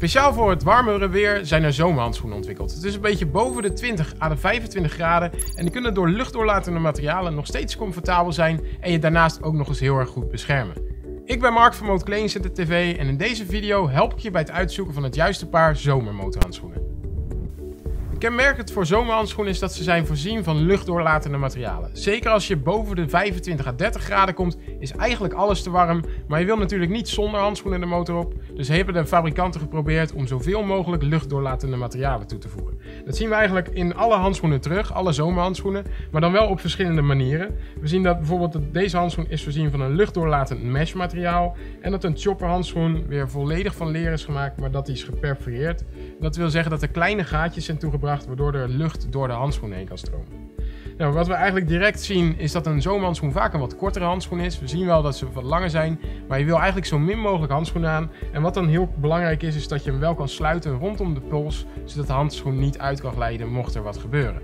Speciaal voor het warmere weer zijn er zomerhandschoenen ontwikkeld. Het is een beetje boven de 20 à de 25 graden en die kunnen door luchtdoorlatende materialen nog steeds comfortabel zijn en je daarnaast ook nog eens heel erg goed beschermen. Ik ben Mark van Motor Kleding Center TV en in deze video help ik je bij het uitzoeken van het juiste paar zomermotorhandschoenen. Kenmerkend voor zomerhandschoenen is dat ze zijn voorzien van luchtdoorlatende materialen. Zeker als je boven de 25 à 30 graden komt, is eigenlijk alles te warm, maar je wil natuurlijk niet zonder handschoenen de motor op, dus hebben de fabrikanten geprobeerd om zoveel mogelijk luchtdoorlatende materialen toe te voegen. Dat zien we eigenlijk in alle handschoenen terug, alle zomerhandschoenen, maar dan wel op verschillende manieren. We zien dat bijvoorbeeld deze handschoen is voorzien van een luchtdoorlatend meshmateriaal en dat een chopperhandschoen weer volledig van leer is gemaakt, maar dat die is geperforeerd. Dat wil zeggen dat er kleine gaatjes zijn toegebracht, waardoor er lucht door de handschoen heen kan stromen. Nou, wat we eigenlijk direct zien is dat een zomerhandschoen vaak een wat kortere handschoen is. We zien wel dat ze wat langer zijn, maar je wil eigenlijk zo min mogelijk handschoenen aan. En wat dan heel belangrijk is, is dat je hem wel kan sluiten rondom de pols, zodat de handschoen niet uit kan glijden mocht er wat gebeuren.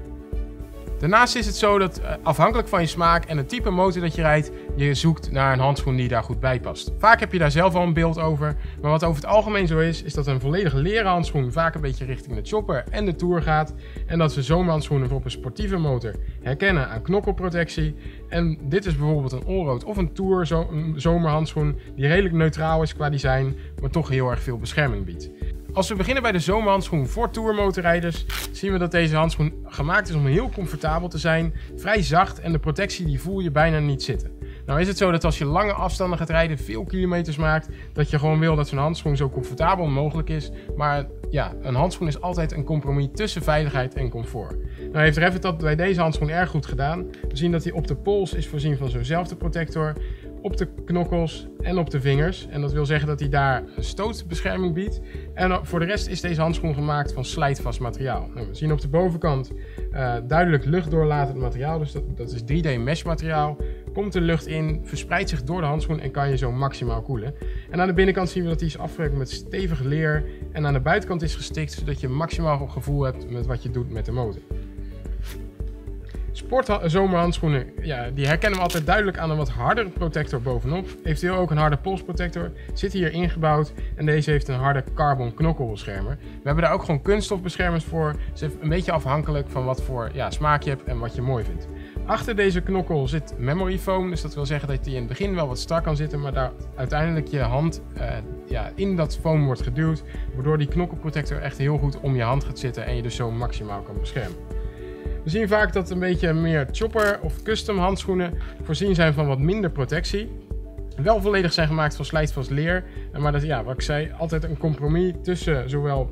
Daarnaast is het zo dat afhankelijk van je smaak en het type motor dat je rijdt, je zoekt naar een handschoen die daar goed bij past. Vaak heb je daar zelf al een beeld over, maar wat over het algemeen zo is, is dat een volledig leren handschoen vaak een beetje richting de chopper en de tour gaat. En dat ze zomerhandschoenen voor op een sportieve motor herkennen aan knokkelprotectie. En dit is bijvoorbeeld een allroad of een tour zomerhandschoen die redelijk neutraal is qua design, maar toch heel erg veel bescherming biedt. Als we beginnen bij de zomerhandschoen voor tourmotorrijders, zien we dat deze handschoen gemaakt is om heel comfortabel te zijn, vrij zacht en de protectie die voel je bijna niet zitten. Nou is het zo dat als je lange afstanden gaat rijden, veel kilometers maakt, dat je gewoon wil dat zo'n handschoen zo comfortabel mogelijk is. Maar ja, een handschoen is altijd een compromis tussen veiligheid en comfort. Nou heeft Revit dat bij deze handschoen erg goed gedaan. We zien dat hij op de pols is voorzien van zo'nzelfde protector, op de knokkels en op de vingers. En dat wil zeggen dat hij daar stootbescherming biedt. En voor de rest is deze handschoen gemaakt van slijtvast materiaal. Nou, we zien op de bovenkant duidelijk luchtdoorlatend materiaal, dus dat is 3D mesh materiaal. Komt de lucht in, verspreidt zich door de handschoen en kan je zo maximaal koelen. En aan de binnenkant zien we dat die is afgewerkt met stevig leer en aan de buitenkant is gestikt, zodat je maximaal gevoel hebt met wat je doet met de motor. Sportzomerhandschoenen, ja, die herkennen we altijd duidelijk aan een wat hardere protector bovenop. Eventueel ook een harde polsprotector, zit hier ingebouwd en deze heeft een harde carbon knokkelbeschermer. We hebben daar ook gewoon kunststofbeschermers voor, dus een beetje afhankelijk van wat voor smaak je hebt en wat je mooi vindt. Achter deze knokkel zit memory foam, dus dat wil zeggen dat die in het begin wel wat strak kan zitten, maar daar uiteindelijk je hand in dat foam wordt geduwd, waardoor die knokkelprotector echt heel goed om je hand gaat zitten en je dus zo maximaal kan beschermen. We zien vaak dat een beetje meer chopper of custom handschoenen voorzien zijn van wat minder protectie. Wel volledig zijn gemaakt van slijtvast leer, maar dat, ja, wat ik zei, altijd een compromis tussen zowel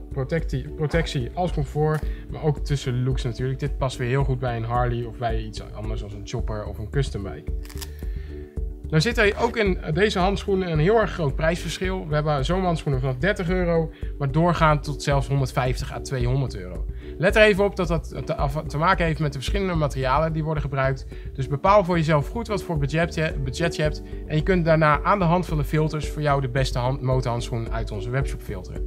protectie als comfort, maar ook tussen looks natuurlijk. Dit past weer heel goed bij een Harley of bij iets anders als een chopper of een custom bike. Nou zit er ook in deze handschoenen een heel erg groot prijsverschil. We hebben zomerhandschoenen vanaf €30, maar doorgaand tot zelfs €150 à €200. Let er even op dat te maken heeft met de verschillende materialen die worden gebruikt. Dus bepaal voor jezelf goed wat voor budget je hebt. En je kunt daarna aan de hand van de filters voor jou de beste motorhandschoen uit onze webshop filteren.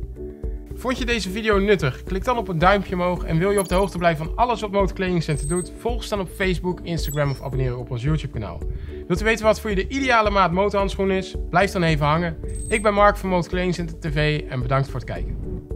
Vond je deze video nuttig? Klik dan op een duimpje omhoog en wil je op de hoogte blijven van alles wat Motor Kleding Center doet? Volg ons dan op Facebook, Instagram of abonneer op ons YouTube kanaal. Wilt u weten wat voor je de ideale maat motorhandschoen is? Blijf dan even hangen. Ik ben Mark van Motor Kleding Center TV en bedankt voor het kijken.